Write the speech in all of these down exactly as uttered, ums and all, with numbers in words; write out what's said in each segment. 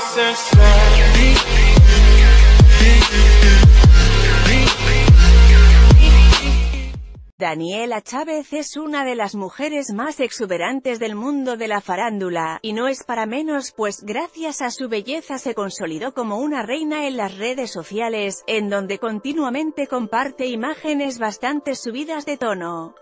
hacer ser. Daniella Chávez es una de las mujeres más exuberantes del mundo de la farándula, y no es para menos pues gracias a su belleza se consolidó como una reina en las redes sociales, en donde continuamente comparte imágenes bastante subidas de tono.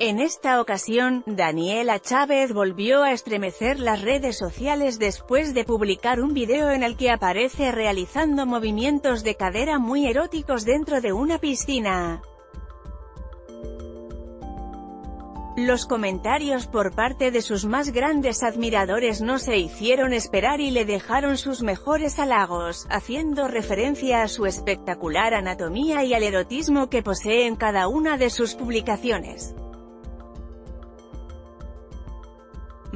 En esta ocasión, Daniella Chávez volvió a estremecer las redes sociales después de publicar un video en el que aparece realizando movimientos de cadera muy eróticos dentro de una piscina. Los comentarios por parte de sus más grandes admiradores no se hicieron esperar y le dejaron sus mejores halagos, haciendo referencia a su espectacular anatomía y al erotismo que posee en cada una de sus publicaciones.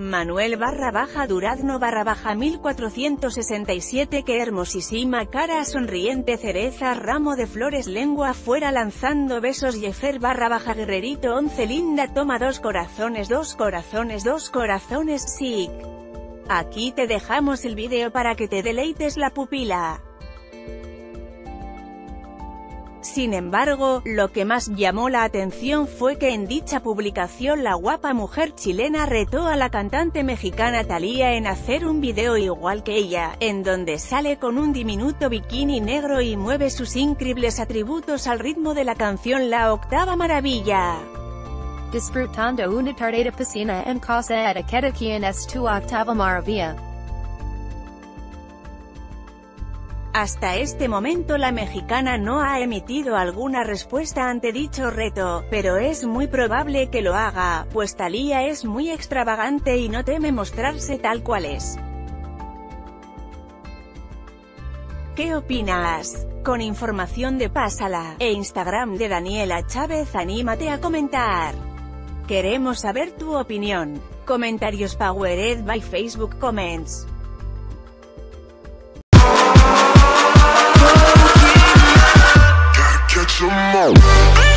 Manuel barra baja Durazno barra baja mil cuatrocientos sesenta y siete Qué hermosísima cara sonriente cereza ramo de flores lengua fuera lanzando besos Yefer barra baja guerrerito once linda toma dos corazones dos corazones dos corazones sic. Aquí te dejamos el vídeo para que te deleites la pupila. Sin embargo, lo que más llamó la atención fue que en dicha publicación la guapa mujer chilena retó a la cantante mexicana Thalía en hacer un video igual que ella, en donde sale con un diminuto bikini negro y mueve sus increíbles atributos al ritmo de la canción La octava maravilla. Disfrutando una tarde de piscina en casa de cada quien es tu octava maravilla. Hasta este momento la mexicana no ha emitido alguna respuesta ante dicho reto, pero es muy probable que lo haga, pues Thalía es muy extravagante y no teme mostrarse tal cual es. ¿Qué opinas? Con información de Pásala e Instagram de Daniella Chávez, anímate a comentar. Queremos saber tu opinión. Comentarios powered by Facebook Comments. Come on.